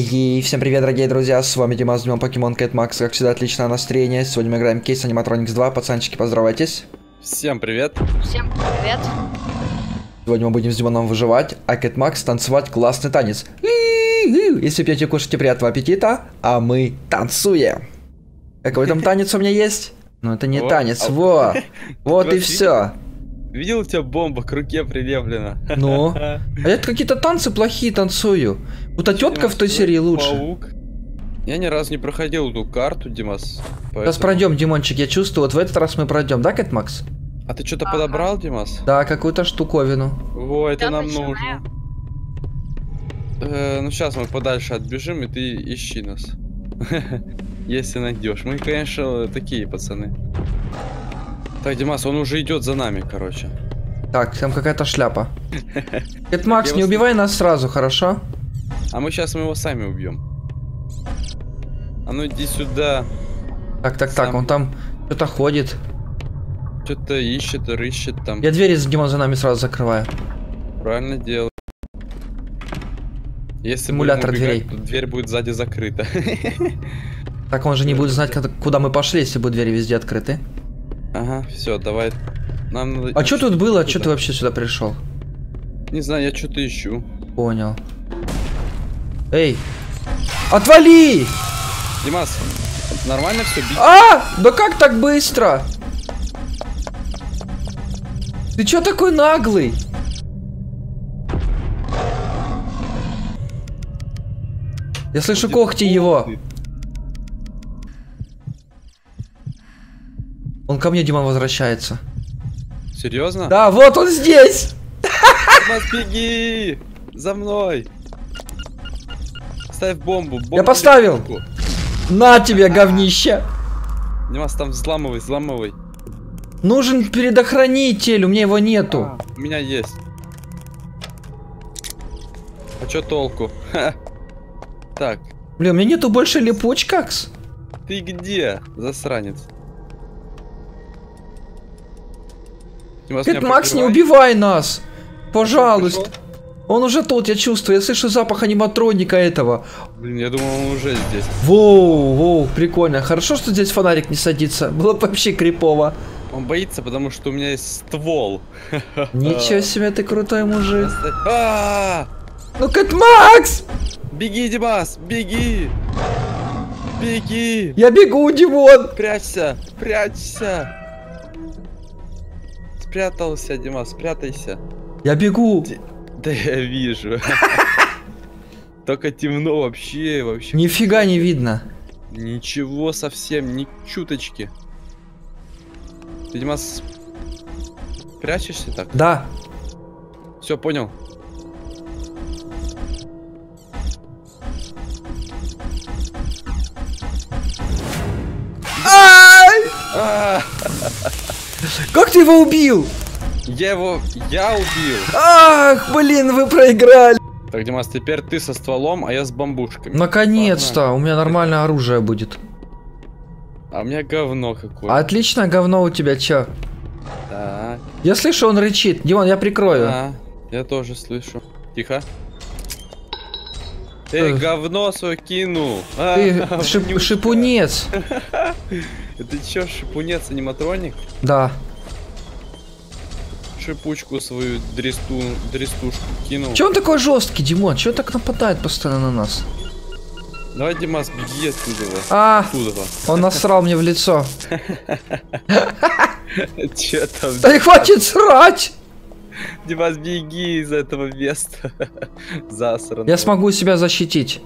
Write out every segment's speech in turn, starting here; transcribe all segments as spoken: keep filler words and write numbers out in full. И всем привет, дорогие друзья, с вами Дима, с Димом Покемон, Кэт Макс, как всегда, отличное настроение. Сегодня мы играем кейс аниматроникс два, пацанчики, поздравайтесь. Всем привет. Всем привет. Сегодня мы будем с Димоном выживать, а Кэт Макс танцевать классный танец. Если пьете и кушаете, приятного аппетита, а мы танцуем. Какой там танец у меня есть? Ну это не танец, во. Вот и все. Видел, у тебя бомба к руке прилеплена? Ну, а я какие-то танцы плохие танцую. Вот а тетка в той серии лучше. Паук. Я ни разу не проходил эту карту, Димас. Поэтому... Сейчас пройдем, Димончик, я чувствую, вот в этот раз мы пройдем, да, Кэт Макс? А ты что-то ага. подобрал, Димас? Да, какую-то штуковину. Во, это я нам начинаю. нужно. Э, ну сейчас мы подальше отбежим, и ты ищи нас. Если найдешь. Мы, конечно, такие пацаны. Так, Димас, он уже идет за нами, короче. Так, там какая-то шляпа. Кэт Макс, не убивай нас сразу, хорошо? А мы сейчас мы его сами убьем. А ну иди сюда. Так, так, так, он там что-то ходит. Что-то ищет, рыщет там. Я двери с Димон за нами сразу закрываю. Правильно делаю. Если эмулятор дверей, то дверь будет сзади закрыта. Так он же не будет знать, куда мы пошли, если бы двери везде открыты. Ага, все, давай. Нам надо... А что тут было? Что ты вообще сюда пришел? Не знаю, я что-то ищу. Понял. Эй! Отвали! Димас, нормально все? А! Да как так быстро? Ты чё такой наглый? Я слышу когти его. Он ко мне, Дима, возвращается. Серьезно? Да, вот он здесь! Димас, беги! За мной! Ставь бомбу, бомбу. Я поставил! На тебе, говнище! Димас, там взламывай, взламывай. Нужен предохранитель, у меня его нету. А, у меня есть. А чё толку? Так. Блин, у меня нету больше липучкакс. Ты где, засранец? Кэт Макс, не убивай нас! Пожалуйста! Он уже тут, я чувствую, я слышу запах аниматроника этого. Блин, я думал, он уже здесь. Воу, воу, прикольно. Хорошо, что здесь фонарик не садится. Было бы вообще крипово. Он боится, потому что у меня есть ствол. Ничего себе, ты крутой мужик. Ну, Кэт Макс! Беги, Димас, беги! Беги! Я бегу, Димон! Прячься, прячься! Спрятался, Дима, спрятайся. Я бегу. Ди... Да я вижу. Только темно вообще, вообще. Нифига не видно. Ничего совсем, ни чуточки. Ты, Дима, прячешься так? Да. Все, понял. Как ты его убил? Я его... Я убил. Ах, блин, вы проиграли. Так, Димас, теперь ты со стволом, а я с бамбушками. Наконец-то, у меня нормальное оружие будет. А у меня говно какое-то. Отлично, говно у тебя, чё? Так. Я слышу, он рычит. Димон, я прикрою. Да, я тоже слышу. Тихо. Эй, говно свое кинул. Ты а, шип, шипунец. Это чё, шипунец, аниматроник? Да. Шипучку свою, дресту, дрестушку кинул. Чё он такой жесткий, Димон? Чё так нападает постоянно на нас? Давай, Димас, беги отсюда. А, отсюда. Он насрал мне в лицо. Чё там? Да не хватит срать! Димас, беги из этого места. Засранного. Я смогу себя защитить.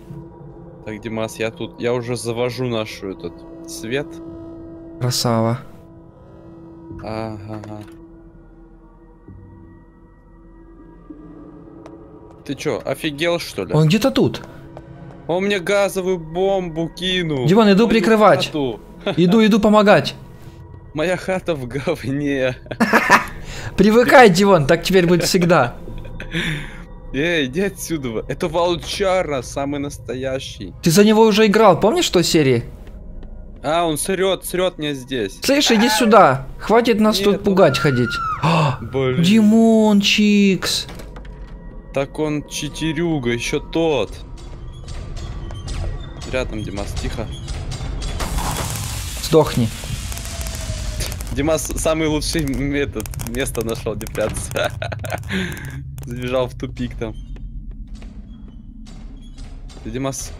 Так, Димас, я тут, я уже завожу нашу этот свет. Красава. Ага. Ты чё, офигел, что ли? Он где-то тут. Он мне газовую бомбу кинул. Димон, иду прикрывать. Иду, иду помогать. Моя хата в говне. Привыкай, Димон, так теперь будет всегда. Эй, иди отсюда. Это волчара, самый настоящий. Ты за него уже играл, помнишь той серии? А, он срет, срет мне здесь. Слышь, иди сюда. Хватит нас Нет, тут он... пугать ходить. Блин. Димончикс. Так он читерюга, еще тот. рядом, Димас, тихо. Сдохни. Димас самый лучший метод, место нашел, депляться. Забежал в тупик там. Ты, Димас,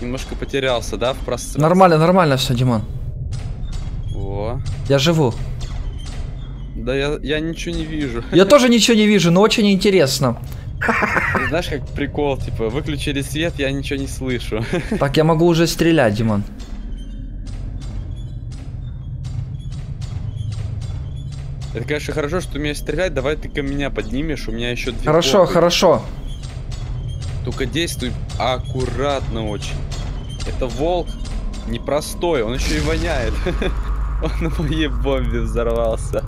немножко потерялся, да, в пространстве? Нормально, нормально все, Диман. О. Я живу. Да я, я ничего не вижу. Я тоже ничего не вижу, но очень интересно. Ты знаешь, как прикол, типа, выключили свет, я ничего не слышу. Так, я могу уже стрелять, Диман. Это, конечно, хорошо, что ты умеешь стрелять, давай ты ко меня поднимешь, у меня еще две. Хорошо, опыта. Хорошо. Только действуй аккуратно очень. Это волк непростой, он еще и воняет. Он в моей бомбе взорвался.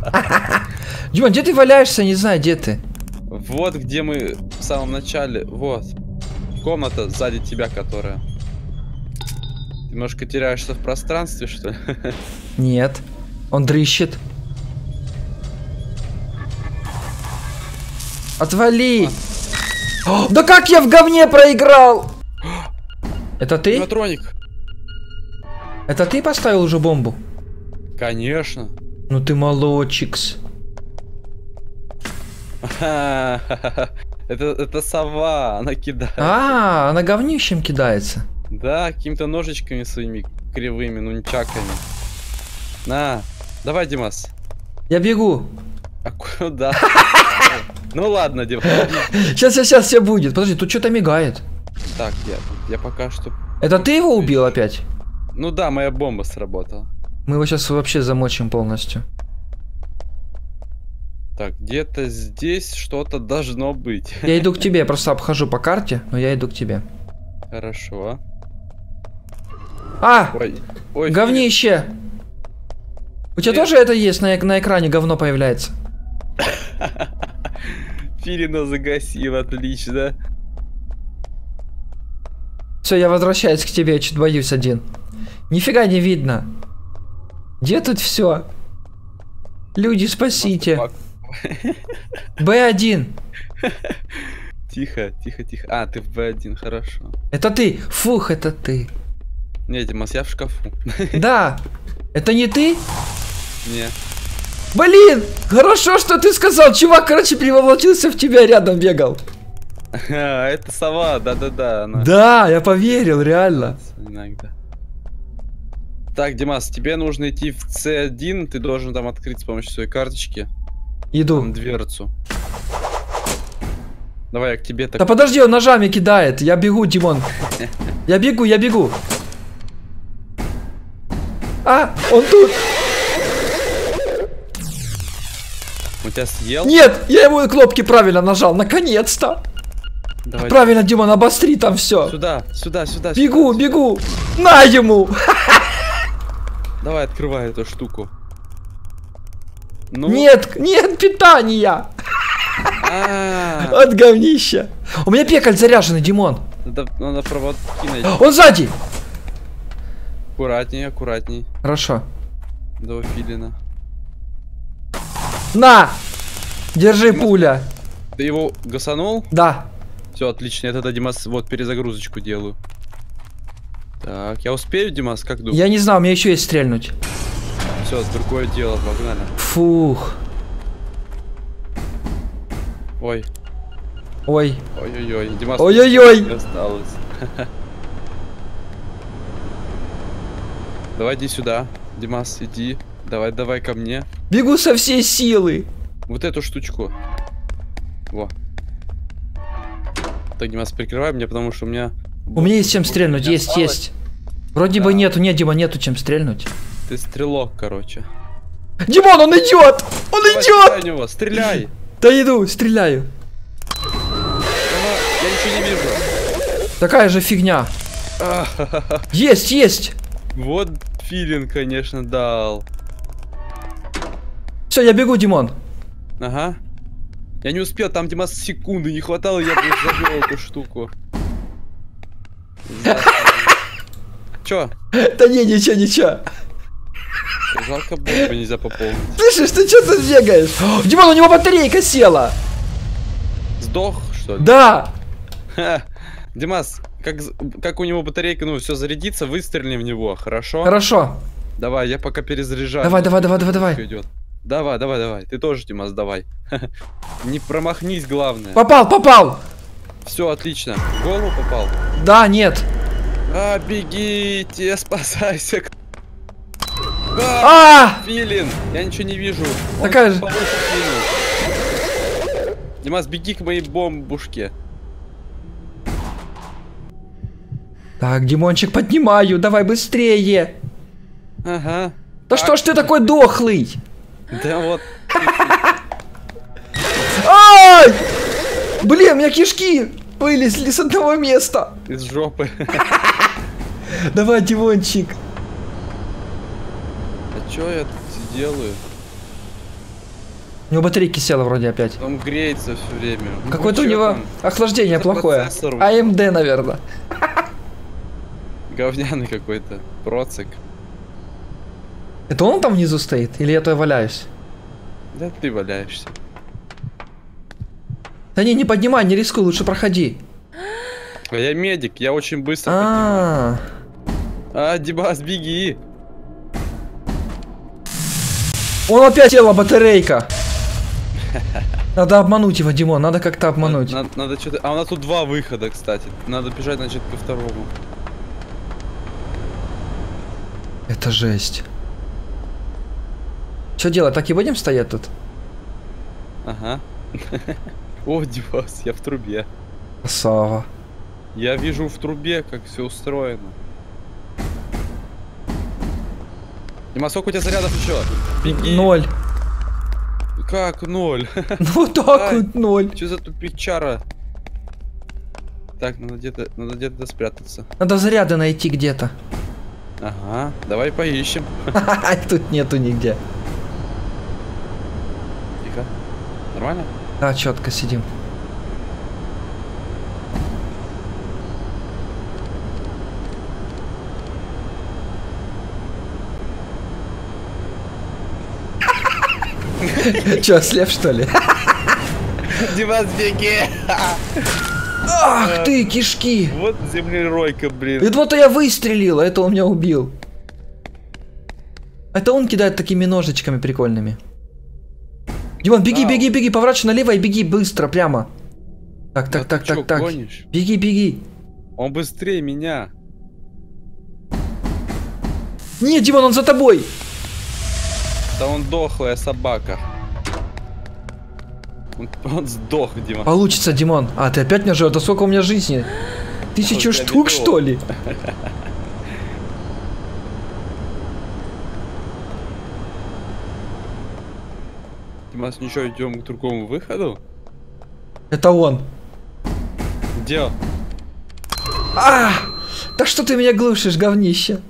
Дима, где ты валяешься, не знаю, где ты. Вот где мы в самом начале, вот. Комната сзади тебя, которая. Ты немножко теряешься в пространстве, что ли? Нет, он дрыщет. Отвали! А. О, да как я в говне проиграл? Это ты? Аниматроник. Это ты поставил уже бомбу? Конечно. Ну ты молодчикс. А -а -а. Это, это сова, она кидает. А, -а, а, она говнищем кидается. Да, какими-то ножичками своими кривыми, нунчаками. На, давай, Димас. Я бегу. А куда? Ну ладно, Дима. Сейчас, сейчас все будет. Подожди, тут что-то мигает. Так, я, я пока что... Это ты его убил опять? Ну да, моя бомба сработала. Мы его сейчас вообще замочим полностью. Так, где-то здесь что-то должно быть. Я иду к тебе, я просто обхожу по карте, но я иду к тебе. Хорошо. А! Ой, ой, говнище! Филипп. У тебя Филипп. Тоже это есть? На, на экране говно появляется. Филина загасил, отлично. Все, я возвращаюсь к тебе, я чуть боюсь один. Нифига не видно. Где тут все? Люди, спасите. бэ один. Тихо, тихо, тихо. А, ты в бэ один, хорошо. Это ты! Фух, это ты. Не, Димас, я в шкафу. Да. Это не ты? Не. Блин, хорошо, что ты сказал. Чувак, короче, переволочился в тебя, рядом бегал. А, это сова, да-да-да. Она... Да, я поверил, реально. Иногда. Так, Димас, тебе нужно идти в цэ один. Ты должен там открыть с помощью своей карточки. Иду. Там дверцу. Давай, я к тебе так... Да подожди, он ножами кидает. Я бегу, Димон. Я бегу, я бегу. А, он тут. Он тебя съел? Нет, я его кнопки правильно нажал. Наконец-то. Правильно, Димон, обостри там все. Сюда, сюда, сюда. Бегу, сюда, бегу. Сюда. На ему. Давай, открывай эту штуку. Ну... Нет, нет питания. От говнища. У меня пекаль заряженный, Димон. Надо проводки найти. Он сзади. Аккуратней, аккуратней. Хорошо. До филина. На! Держи, пуля. Ты его гасанул? Да. Все, отлично. Я тогда, Димас, вот перезагрузочку делаю. Так, я успею, Димас, как думаешь? Я не знаю, у меня еще есть стрельнуть. Все, другое дело, погнали. Фух. Ой. Ой. Ой-ой-ой, Димас. Ой-ой-ой. Осталось. Давай иди сюда, Димас, иди. Давай, давай ко мне. Бегу со всей силы. Вот эту штучку. Во. Так, Димас, прикрывай меня, потому что у меня... У меня есть чем стрельнуть, есть, осталось? Есть. Вроде да. бы нету, нет, Дима, нету чем стрельнуть. Ты стрелок, короче. Димон, он идет! Он давай, идет! Стреляй, него, стреляй! Да иду, стреляю. Я ничего не вижу. Такая же фигня. Есть, есть! Вот филин, конечно, дал. Все, я бегу, Димон. Ага. Я не успел, там, Дима, секунды не хватало, я забил эту штуку. Че? Да не, ничего, ничего. Жалко, бомбу нельзя пополнить. Слышишь, ты что тут бегаешь? Димон, у него батарейка села. Сдох, что ли? Да. Димас, как, как у него батарейка, ну, все зарядится, выстрелим в него, хорошо? Хорошо. Давай, я пока перезаряжаю. Давай, давай, давай, давай, давай. Идет. Давай, давай, давай. Ты тоже, Димас, давай. Не промахнись, главное. Попал, попал. Все, отлично. В голову попал? Да, нет. А, бегите, спасайся. А! Филин, я ничего не вижу. Такая же. Димас, беги к моей бомбушке. Так, Димончик, поднимаю, давай быстрее. Ага. Да что ж ты такой дохлый? Да вот. Ай! Блин, у меня кишки вылезли с одного места. Из жопы. Давай, Димончик. А чё я тут делаю? У него батарейки села вроде опять. Он греется все время. Какое-то у него охлаждение плохое. а эм дэ, наверное. Говняный какой-то процик. Это он там внизу стоит? Или я то валяюсь? Да ты валяешься. Да не, не поднимай, не рискуй, лучше проходи. А я медик, я очень быстро. А, -а, -а. а Димас, беги. Он опять села батарейка. Надо обмануть его, Димон, надо как-то обмануть. Надо, надо, надо что-то... А у нас тут два выхода, кстати. Надо бежать, значит, ко второму. Это жесть. Что делать? Так и будем стоять тут? Ага. О, Димас, я в трубе. Красава. Я вижу в трубе, как все устроено. Димас, сколько у тебя зарядов еще? Беги. Ноль. Как ноль? Ну так вот ноль. Что за тупичара? Так, надо где-то, надо где-то спрятаться. Надо заряды найти где-то. Ага, давай поищем. Тут нету нигде. Тихо. Нормально? Да, четко сидим. Че, слеп, что ли? Димас, беги! Ах ты, кишки! Вот землеройка, блин. Это вот я выстрелил, а это он меня убил. Это он кидает такими ножичками прикольными. Димон, беги, беги, беги, поворачивай налево и беги быстро, прямо. Так, так, так, так, так. Беги, беги. Он быстрее меня. Нет, Димон, он за тобой. Да он дохлая собака. Он, он сдох, Дима. Получится, Димон. А, ты опять меня живешь? Да сколько у меня жизни? Тысячу а, штук, что ли? Димас, ничего, идем к другому выходу? Это он. Где он? А! Да что ты меня глушишь, говнище?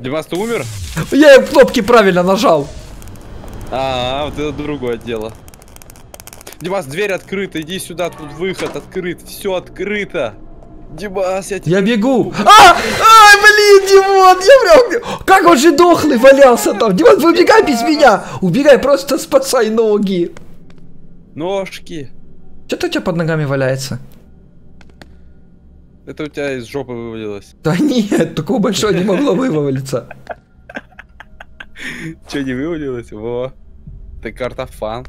Димас, ты умер? Я кнопки правильно нажал. А, -а, а, вот это другое дело. Димас, дверь открыта, иди сюда, тут выход открыт, все открыто. Димас, я тебя... Я бегу. А, а, блин, Димон, я прям... Как он же дохлый валялся там. Димас, выбегай без меня. Убегай, просто спасай ноги. Ножки. Что-то у тебя под ногами валяется. Это у тебя из жопы вывалилось. Да нет, такого большого не могло вывалиться. Че, не вывалилось? Во. Ты картофан.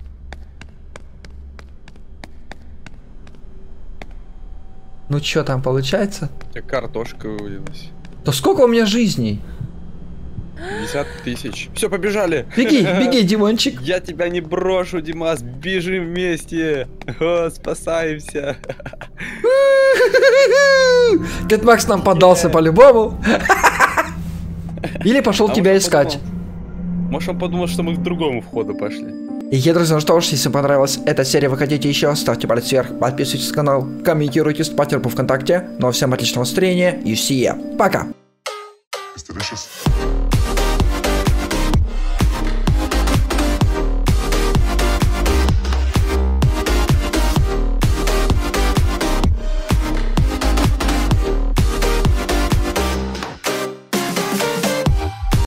Ну чё там получается? У тебя картошка вывалилась. Да сколько у меня жизней? пятьдесят тысяч. Все, побежали. Беги, беги, Димончик. Я тебя не брошу, Димас. Бежим вместе. О, спасаемся. Кэт Макс нам поддался по-любому. Или пошел тебя искать. Может, он подумал, что мы к другому входу пошли. И, друзья, ну что ж, если понравилась эта серия, вы хотите еще, ставьте палец вверх, подписывайтесь на канал, комментируйте, ставьте лайк ВКонтакте. Ну а всем отличного настроения и все. Пока.